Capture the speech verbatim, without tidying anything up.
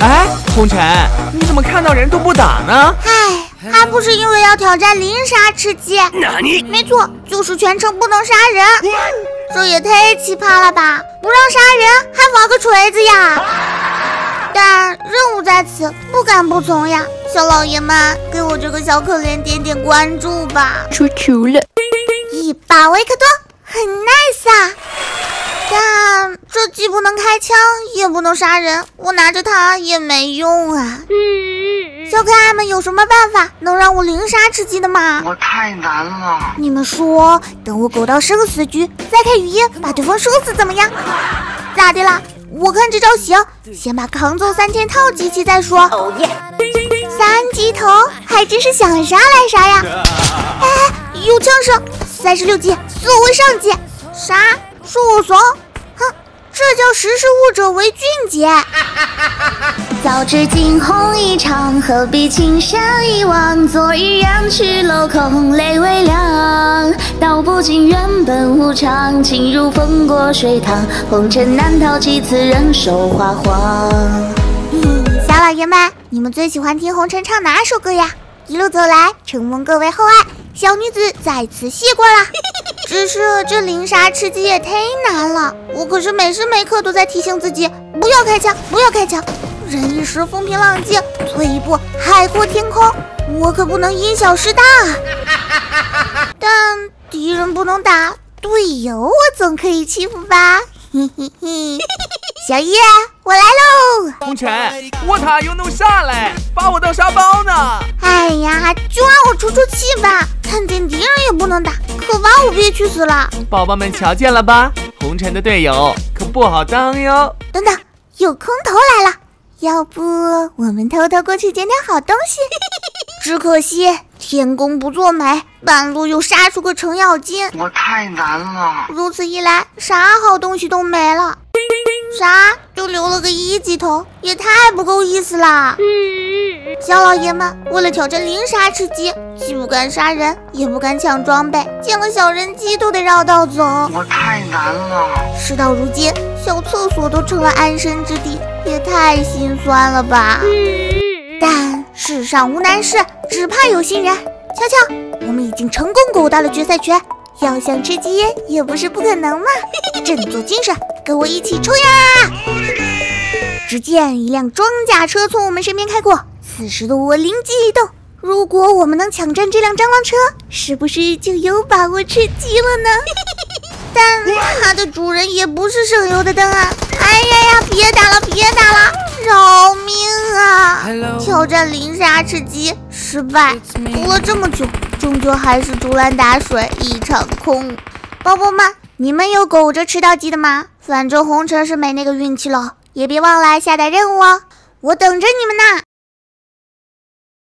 哎，红尘，你怎么看到人都不打呢？哎，还不是因为要挑战零杀吃鸡。哪里？没错，就是全程不能杀人。这也太奇葩了吧！不让杀人，还玩个锤子呀？但任务在此，不敢不从呀。小老爷们，给我这个小可怜点点关注吧！出球了，一把维克多，很 nice 啊。但这既不能开枪，也不能杀人，我拿着它也没用啊。小可爱们有什么办法能让我零杀吃鸡的吗？我太难了。你们说，等我苟到生死局，再开语音把对方射死怎么样？咋的啦？我看这招行，先把扛揍三件套集齐再说。Oh yeah. 三级头，还真是想啥来啥呀！哎，有枪声，三十六计，自我为上计。啥？说我怂？哼，这叫识时务者为俊杰。早知惊鸿一场，何必情深一往？昨日让去楼空泪微凉。道不尽原本无常，情如风过水淌。红尘难逃几次人守花黄。小老爷们，你们最喜欢听红尘唱哪首歌呀？一路走来，承蒙各位厚爱，小女子再次谢过了。只是这零杀吃鸡也太难了，我可是每时每刻都在提醒自己，不要开枪，不要开枪。人一时风平浪静，退一步海阔天空，我可不能因小失大啊！但敌人不能打，队友我总可以欺负吧？嘿嘿嘿，小叶，我来喽！红尘，我塔又弄啥嘞？把我当啥包呢？哎呀，就让我出出气吧！看见敌人也不能打，可把我憋屈死了。宝宝们瞧见了吧？红尘的队友可不好当哟！等等，有空投来了。要不我们偷偷过去捡点好东西？只可惜天公不作美，半路又杀出个程咬金，我太难了。如此一来，啥好东西都没了，啥就留了个一级头，也太不够意思啦。小老爷们，为了挑战零杀吃鸡，既不敢杀人，也不敢抢装备，见个小人机都得绕道走，我太难了。事到如今，小厕所都成了安身之地，也太心酸了吧。但世上无难事，只怕有心人。瞧瞧，我们已经成功苟到了决赛圈，要想吃鸡也不是不可能嘛。振作精神，跟我一起冲呀！只见一辆装甲车从我们身边开过，此时的我灵机一动，如果我们能抢占这辆蟑螂车，是不是就有把握吃鸡了呢？但它的主人也不是省油的灯啊！哎呀呀，别打了，别打了，饶命啊！ Hello. 挑战零杀吃鸡失败，读了这么久，终究还是竹篮打水一场空。宝宝们，你们有苟着吃到鸡的吗？反正红尘是没那个运气了，也别忘了下载任务哦，我等着你们呢。